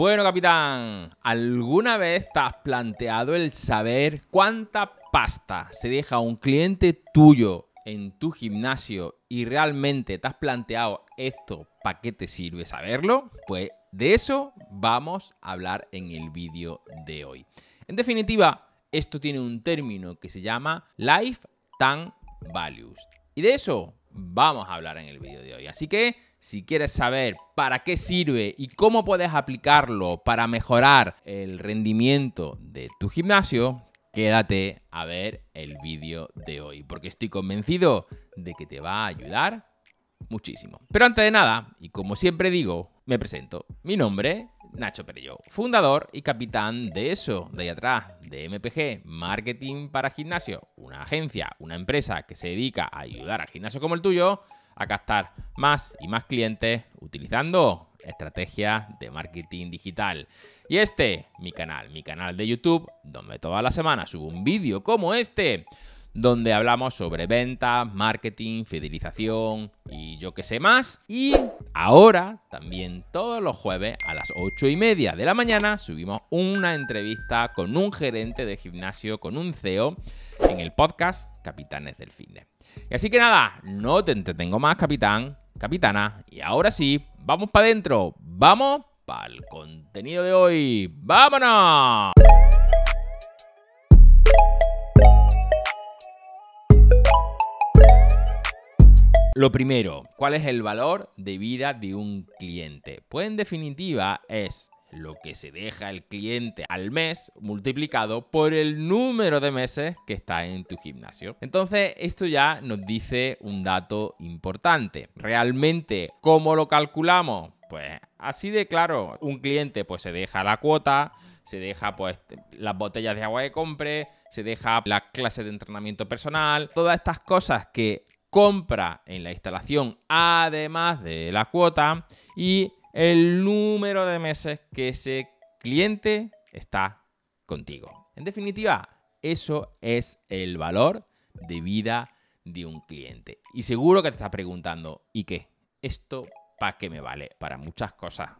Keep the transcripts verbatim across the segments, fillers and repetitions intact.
Bueno, capitán, ¿alguna vez te has planteado el saber cuánta pasta se deja un cliente tuyo en tu gimnasio y realmente te has planteado esto, ¿para qué te sirve saberlo? Pues de eso vamos a hablar en el vídeo de hoy. En definitiva, esto tiene un término que se llama Lifetime Value y de eso vamos a hablar en el vídeo de hoy. Así que si quieres saber para qué sirve y cómo puedes aplicarlo para mejorar el rendimiento de tu gimnasio, quédate a ver el vídeo de hoy, porque estoy convencido de que te va a ayudar muchísimo. Pero antes de nada, y como siempre digo, me presento. Mi nombre, Nacho Perelló, fundador y capitán de E S O, de ahí atrás, de M P G, Marketing para Gimnasios, una agencia, una empresa que se dedica a ayudar a gimnasios como el tuyo a captar más y más clientes utilizando estrategias de marketing digital. Y este, mi canal, mi canal de YouTube, donde toda la semana subo un vídeo como este, donde hablamos sobre ventas, marketing, fidelización y yo que sé más. Y ahora, también todos los jueves a las ocho y media de la mañana, subimos una entrevista con un gerente de gimnasio, con un C E O, en el podcast Capitanes del Fitness. Y así que nada, no te entretengo más, capitán, capitana. Y ahora sí, vamos para adentro, vamos para el contenido de hoy. ¡Vámonos! Lo primero, ¿cuál es el valor de vida de un cliente? Pues en definitiva es lo que se deja el cliente al mes multiplicado por el número de meses que está en tu gimnasio. Entonces, esto ya nos dice un dato importante. Realmente, ¿cómo lo calculamos? Pues así de claro, un cliente pues se deja la cuota, se deja pues las botellas de agua que compre, se deja las clases de entrenamiento personal, todas estas cosas que compra en la instalación además de la cuota y el número de meses que ese cliente está contigo. En definitiva, eso es el valor de vida de un cliente. Y seguro que te estás preguntando, ¿y qué? ¿Esto para qué me vale? Para muchas cosas,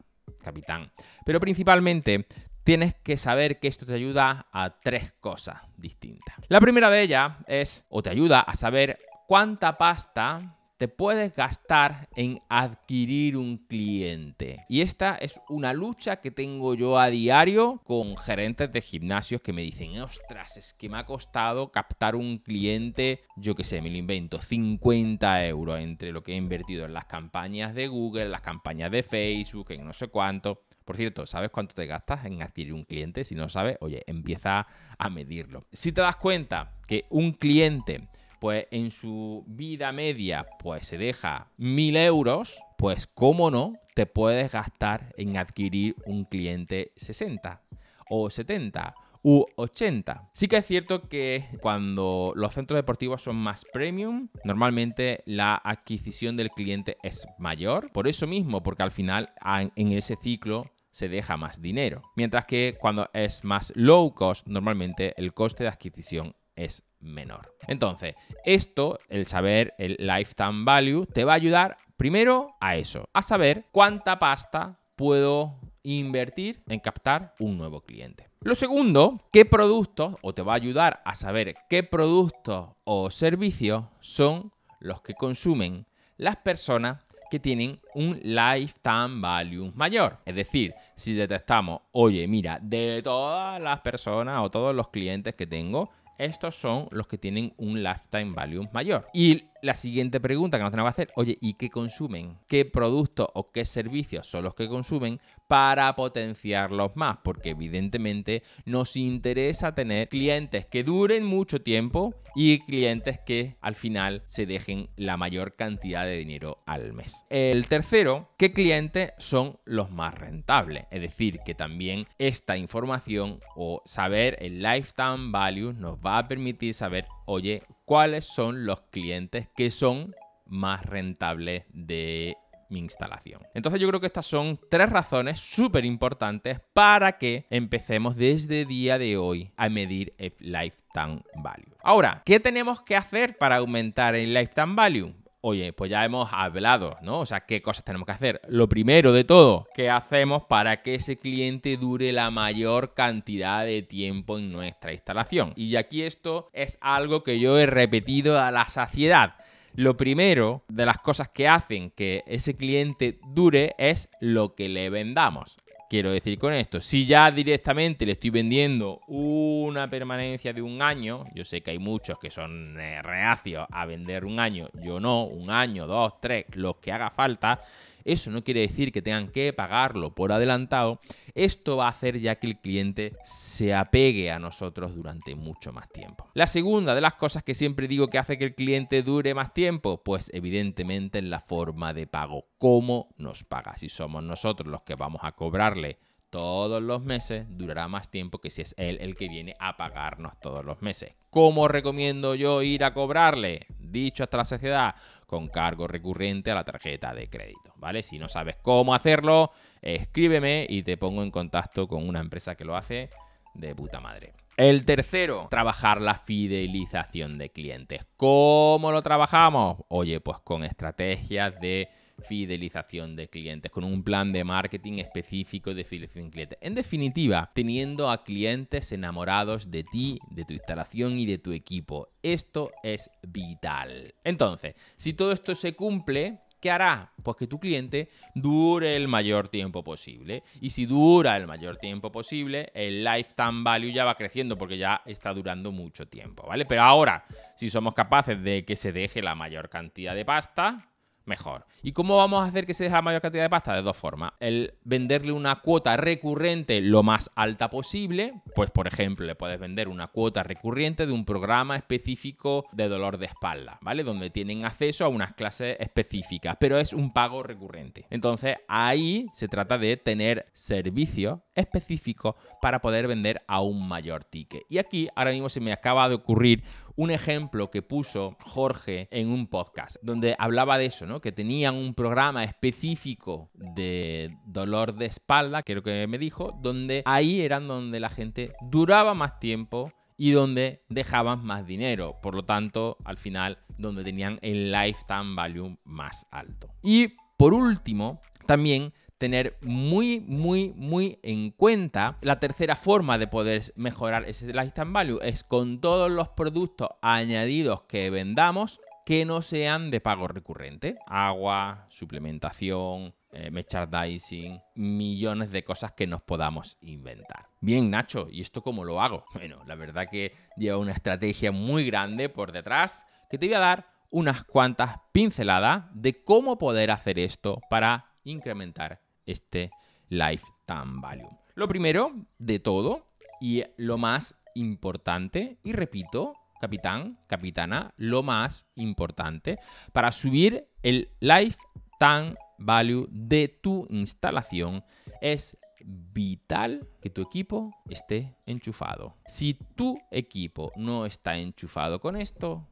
capitán. Pero principalmente tienes que saber que esto te ayuda a tres cosas distintas. La primera de ellas es, o te ayuda a saber cuánta pasta te puedes gastar en adquirir un cliente. Y esta es una lucha que tengo yo a diario con gerentes de gimnasios que me dicen, ostras, es que me ha costado captar un cliente, yo qué sé, me lo invento, cincuenta euros entre lo que he invertido en las campañas de Google, las campañas de Facebook, en no sé cuánto. Por cierto, ¿sabes cuánto te gastas en adquirir un cliente? Si no lo sabes, oye, empieza a medirlo. Si te das cuenta que un cliente pues en su vida media pues se deja mil euros, pues cómo no te puedes gastar en adquirir un cliente sesenta o setenta u ochenta. Sí que es cierto que cuando los centros deportivos son más premium, normalmente la adquisición del cliente es mayor, por eso mismo, porque al final en ese ciclo se deja más dinero. Mientras que cuando es más low cost, normalmente el coste de adquisición es menor. Entonces, esto, el saber el lifetime value, te va a ayudar primero a eso, a saber cuánta pasta puedo invertir en captar un nuevo cliente. Lo segundo, qué productos, o te va a ayudar a saber qué productos o servicios son los que consumen las personas que tienen un lifetime value mayor. Es decir, si detectamos, oye, mira, de todas las personas o todos los clientes que tengo, estos son los que tienen un lifetime value mayor. Y la siguiente pregunta que nos tenemos que hacer, oye, ¿y qué consumen? ¿Qué productos o qué servicios son los que consumen para potenciarlos más? Porque evidentemente nos interesa tener clientes que duren mucho tiempo y clientes que al final se dejen la mayor cantidad de dinero al mes. El tercero, ¿qué clientes son los más rentables? Es decir, que también esta información o saber el lifetime value nos va a permitir saber, oye, cuáles son los clientes que son más rentables de mi instalación. Entonces yo creo que estas son tres razones súper importantes para que empecemos desde el día de hoy a medir el lifetime value. Ahora, ¿qué tenemos que hacer para aumentar el lifetime value? oye, pues ya hemos hablado, ¿no? O sea, ¿qué cosas tenemos que hacer? Lo primero de todo, ¿qué hacemos para que ese cliente dure la mayor cantidad de tiempo en nuestra instalación? Y aquí esto es algo que yo he repetido a la saciedad. Lo primero de las cosas que hacen que ese cliente dure es lo que le vendamos. Quiero decir con esto, si ya directamente le estoy vendiendo una permanencia de un año, yo sé que hay muchos que son reacios a vender un año, yo no, un año, dos, tres, lo que haga falta, eso no quiere decir que tengan que pagarlo por adelantado, esto va a hacer ya que el cliente se apegue a nosotros durante mucho más tiempo. La segunda de las cosas que siempre digo que hace que el cliente dure más tiempo, pues evidentemente es la forma de pago. ¿Cómo nos paga? Si somos nosotros los que vamos a cobrarle todos los meses, durará más tiempo que si es él el que viene a pagarnos todos los meses. ¿Cómo recomiendo yo ir a cobrarle? Dicho hasta la saciedad, con cargo recurrente a la tarjeta de crédito, ¿vale? Si no sabes cómo hacerlo, escríbeme y te pongo en contacto con una empresa que lo hace de puta madre. El tercero, trabajar la fidelización de clientes. ¿Cómo lo trabajamos? Oye, pues con estrategias de fidelización de clientes, con un plan de marketing específico de fidelización de clientes. En definitiva, teniendo a clientes enamorados de ti, de tu instalación y de tu equipo. Esto es vital. Entonces, si todo esto se cumple, ¿qué hará? Pues que tu cliente dure el mayor tiempo posible. Y si dura el mayor tiempo posible, el lifetime value ya va creciendo porque ya está durando mucho tiempo, ¿vale? Pero ahora, si somos capaces de que se deje la mayor cantidad de pasta, mejor. ¿Y cómo vamos a hacer que se deje la mayor cantidad de pasta? De dos formas. El venderle una cuota recurrente lo más alta posible. Pues, por ejemplo, le puedes vender una cuota recurrente de un programa específico de dolor de espalda, ¿vale? Donde tienen acceso a unas clases específicas, pero es un pago recurrente. Entonces, ahí se trata de tener servicios específicos para poder vender a un mayor ticket. Y aquí, ahora mismo se me acaba de ocurrir un ejemplo que puso Jorge en un podcast donde hablaba de eso, ¿no? Que tenían un programa específico de dolor de espalda, creo que me dijo, donde ahí eran donde la gente duraba más tiempo y donde dejaban más dinero. Por lo tanto, al final, donde tenían el lifetime value más alto. Y por último, también tener muy, muy, muy en cuenta la tercera forma de poder mejorar ese lifetime value es con todos los productos añadidos que vendamos que no sean de pago recurrente. Agua, suplementación, eh, merchandising, millones de cosas que nos podamos inventar. Bien, Nacho, ¿y esto cómo lo hago? Bueno, la verdad que lleva una estrategia muy grande por detrás que te voy a dar unas cuantas pinceladas de cómo poder hacer esto para incrementar este lifetime value. Lo primero de todo y lo más importante, y repito, capitán, capitana, lo más importante para subir el lifetime value de tu instalación es vital que tu equipo esté enchufado. Si tu equipo no está enchufado con esto,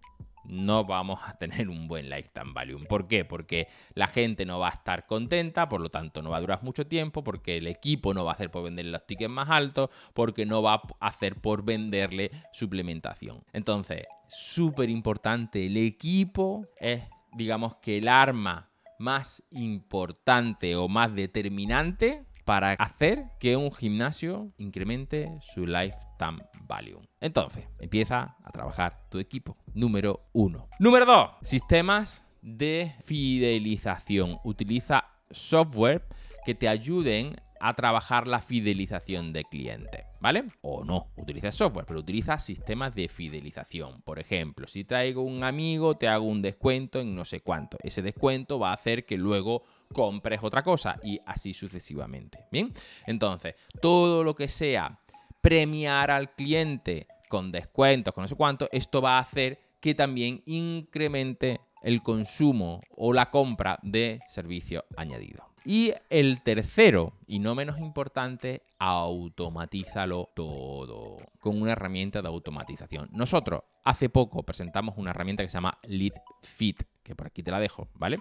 no vamos a tener un buen lifetime value. ¿Por qué? Porque la gente no va a estar contenta, por lo tanto no va a durar mucho tiempo, porque el equipo no va a hacer por venderle los tickets más altos, porque no va a hacer por venderle suplementación. Entonces, súper importante, el equipo es, digamos, que el arma más importante o más determinante para hacer que un gimnasio incremente su lifetime value. Entonces, empieza a trabajar tu equipo. Número uno. Número dos, sistemas de fidelización. Utiliza software que te ayuden a trabajar la fidelización de clientes, ¿vale? O no, utiliza software, pero utiliza sistemas de fidelización. Por ejemplo, si traigo un amigo, te hago un descuento en no sé cuánto. Ese descuento va a hacer que luego compres otra cosa y así sucesivamente, ¿bien? Entonces, todo lo que sea premiar al cliente con descuentos, con no sé cuánto, esto va a hacer que también incremente el consumo o la compra de servicios añadidos. Y el tercero, y no menos importante, automatízalo todo con una herramienta de automatización. Nosotros hace poco presentamos una herramienta que se llama LeadFit, que por aquí te la dejo, ¿vale?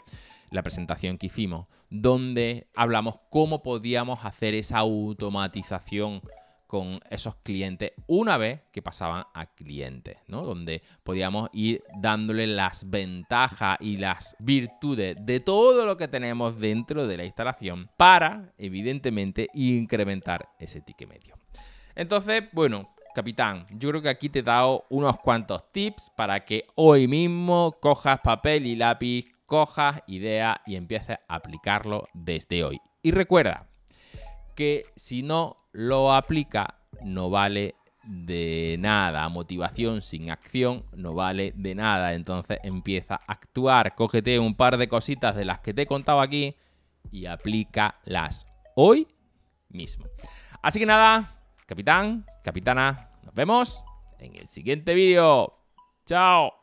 La presentación que hicimos, donde hablamos cómo podíamos hacer esa automatización con esos clientes una vez que pasaban a clientes, ¿no? Donde podíamos ir dándole las ventajas y las virtudes de todo lo que tenemos dentro de la instalación para, evidentemente, incrementar ese ticket medio. Entonces, bueno, capitán, yo creo que aquí te he dado unos cuantos tips para que hoy mismo cojas papel y lápiz, cojas ideas y empieces a aplicarlo desde hoy. Y recuerda que si no lo aplica, no vale de nada. Motivación sin acción no vale de nada. Entonces empieza a actuar. Cógete un par de cositas de las que te he contado aquí y aplícalas hoy mismo. Así que nada, capitán, capitana, nos vemos en el siguiente vídeo. ¡Chao!